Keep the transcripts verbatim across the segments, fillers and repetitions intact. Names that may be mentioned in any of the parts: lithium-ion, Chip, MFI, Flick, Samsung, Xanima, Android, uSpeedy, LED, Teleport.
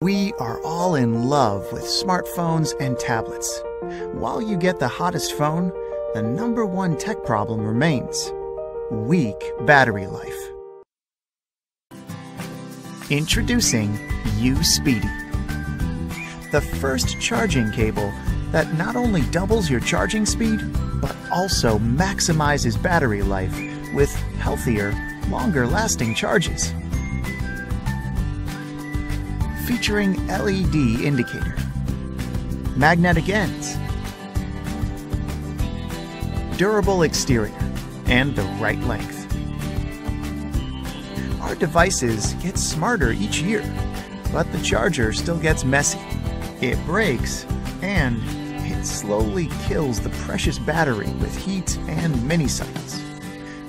We are all in love with smartphones and tablets. While you get the hottest phone, the number one tech problem remains: weak battery life. Introducing uSpeedy, the first charging cable that not only doubles your charging speed, but also maximizes battery life with healthier, longer-lasting charges. Featuring L E D indicator, magnetic ends, durable exterior, and the right length. Our devices get smarter each year, but the charger still gets messy. It breaks, and it slowly kills the precious battery with heat and minicycles.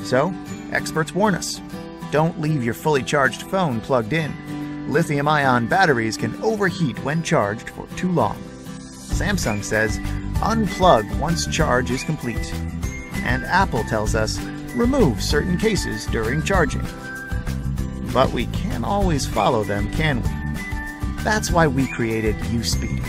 So, experts warn us, don't leave your fully charged phone plugged in. Lithium-ion batteries can overheat when charged for too long. Samsung says, unplug once charge is complete. And Apple tells us, remove certain cases during charging. But we can't always follow them, can we? That's why we created uSpeedy.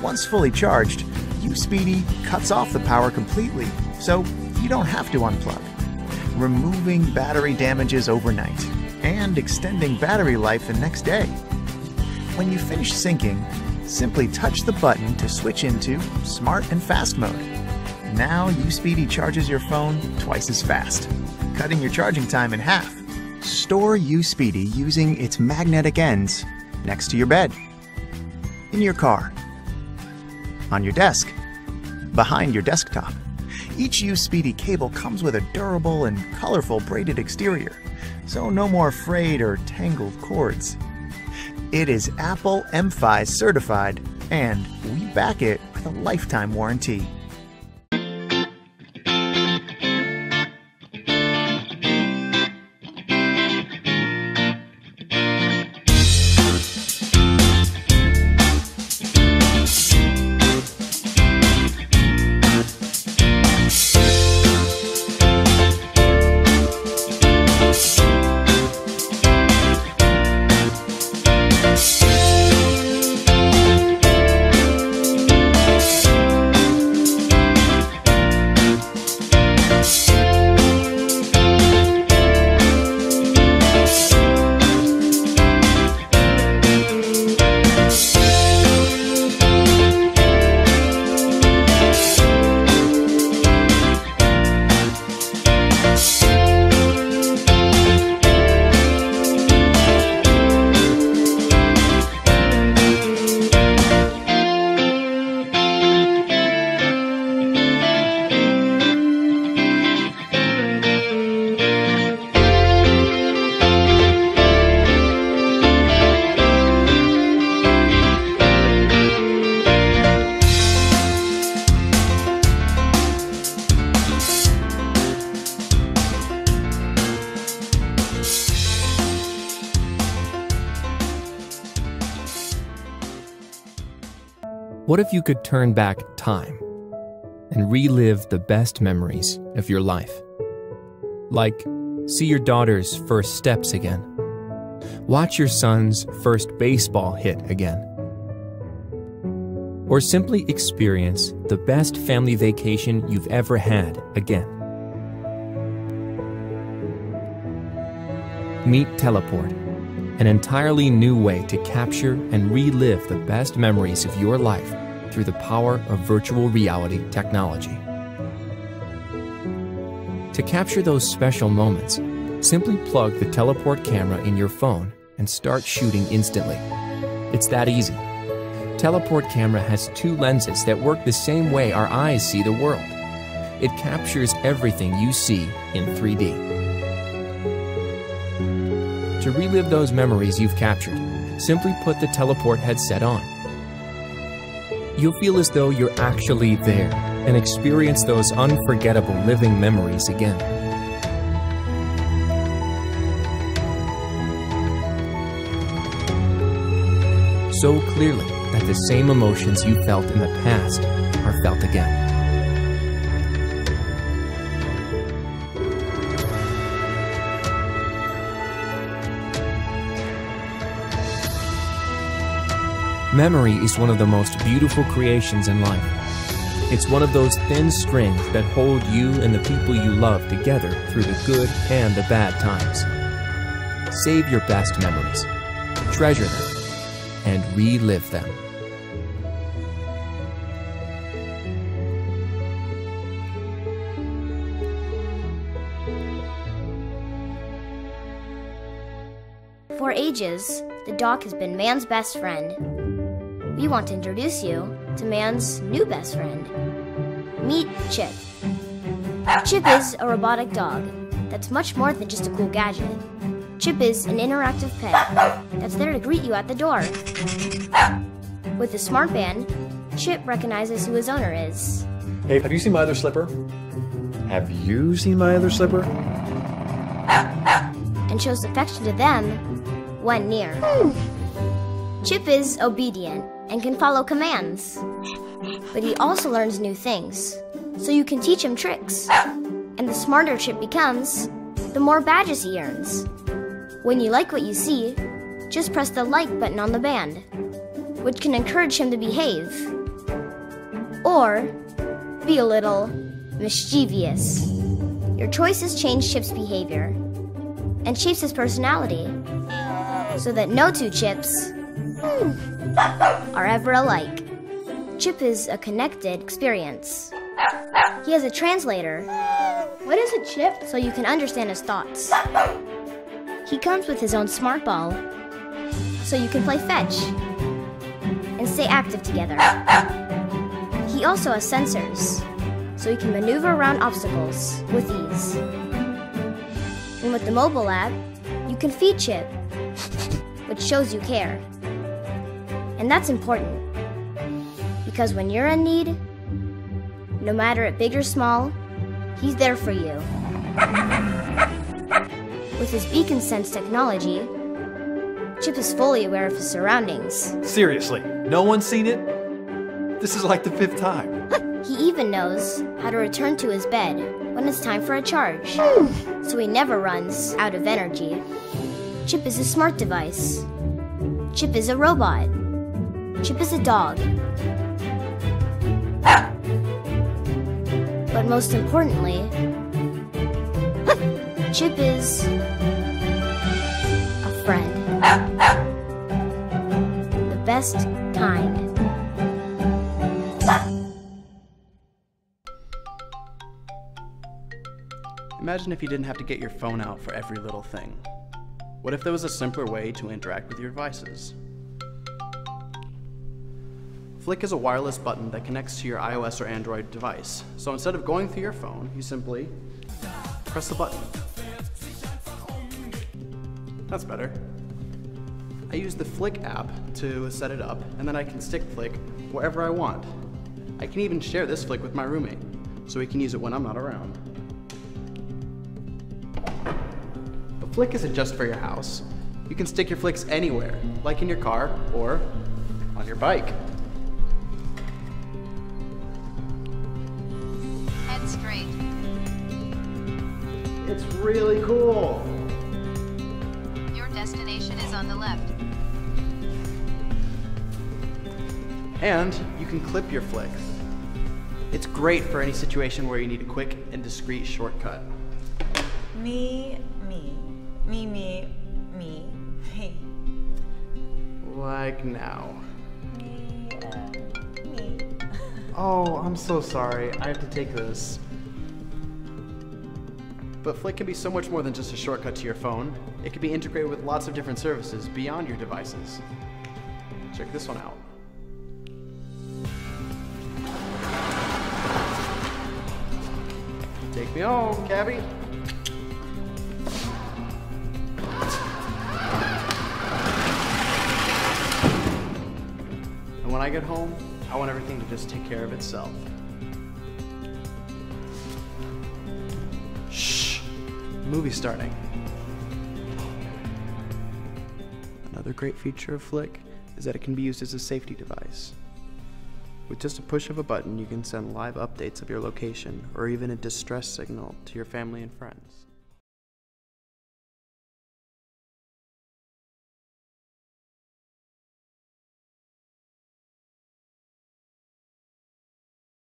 Once fully charged, uSpeedy cuts off the power completely, so you don't have to unplug, removing battery damages overnight and extending battery life the next day. When you finish syncing, simply touch the button to switch into Smart and Fast mode. Now uSpeedy charges your phone twice as fast, cutting your charging time in half. Store uSpeedy using its magnetic ends next to your bed, in your car, on your desk, behind your desktop. Each uSpeedy cable comes with a durable and colorful braided exterior, so no more frayed or tangled cords. It is Apple M F I certified, and we back it with a lifetime warranty. What if you could turn back time and relive the best memories of your life? Like, see your daughter's first steps again. Watch your son's first baseball hit again. Or simply experience the best family vacation you've ever had again. Meet Teleport, an entirely new way to capture and relive the best memories of your life through the power of virtual reality technology. To capture those special moments, simply plug the Teleport camera in your phone and start shooting instantly. It's that easy. Teleport camera has two lenses that work the same way our eyes see the world. It captures everything you see in three D. To relive those memories you've captured, simply put the Teleport headset on. You'll feel as though you're actually there and experience those unforgettable living memories again. So clearly that the same emotions you felt in the past are felt again. Memory is one of the most beautiful creations in life. It's one of those thin strings that hold you and the people you love together through the good and the bad times. Save your best memories, treasure them, and relive them. For ages, the dock has been man's best friend. We want to introduce you to man's new best friend. Meet Chip. Chip is a robotic dog that's much more than just a cool gadget. Chip is an interactive pet that's there to greet you at the door. With his smartband, Chip recognizes who his owner is. Hey, have you seen my other slipper? Have you seen my other slipper? And shows affection to them when near. Mm. Chip is obedient and can follow commands, but he also learns new things, so you can teach him tricks. And the smarter Chip becomes, the more badges he earns. When you like what you see, just press the like button on the band, which can encourage him to behave or be a little mischievous. Your choices change Chip's behavior and shapes his personality, so that no two Chips are ever alike. Chip is a connected experience. He has a translator. What is a chip? So you can understand his thoughts. He comes with his own smart ball, so you can play fetch and stay active together. He also has sensors, so he can maneuver around obstacles with ease. And with the mobile app, you can feed Chip, which shows you care. And that's important, because when you're in need, no matter it big or small, he's there for you. With his beacon sense technology, Chip is fully aware of his surroundings. Seriously, no one's seen it? This is like the fifth time. He even knows how to return to his bed when it's time for a charge, so he never runs out of energy. Chip is a smart device. Chip is a robot. Chip is a dog. But most importantly, Chip is a friend. The best kind. Imagine if you didn't have to get your phone out for every little thing. What if there was a simpler way to interact with your devices? Flick is a wireless button that connects to your iOS or Android device. So instead of going through your phone, you simply press the button. That's better. I use the Flick app to set it up, and then I can stick Flick wherever I want. I can even share this Flick with my roommate, so he can use it when I'm not around. Flick isn't just for your house. You can stick your Flicks anywhere, like in your car or on your bike. Head straight. It's really cool. Your destination is on the left. And you can clip your Flicks. It's great for any situation where you need a quick and discreet shortcut. Me, me. Me, me, me, me. Like now. Me, uh, me. Oh, I'm so sorry. I have to take this. But Flick can be so much more than just a shortcut to your phone. It can be integrated with lots of different services beyond your devices. Check this one out. Take me home, cabbie. When I get home, I want everything to just take care of itself. Shh, movie starting. Another great feature of Flick is that it can be used as a safety device. With just a push of a button, you can send live updates of your location or even a distress signal to your family and friends.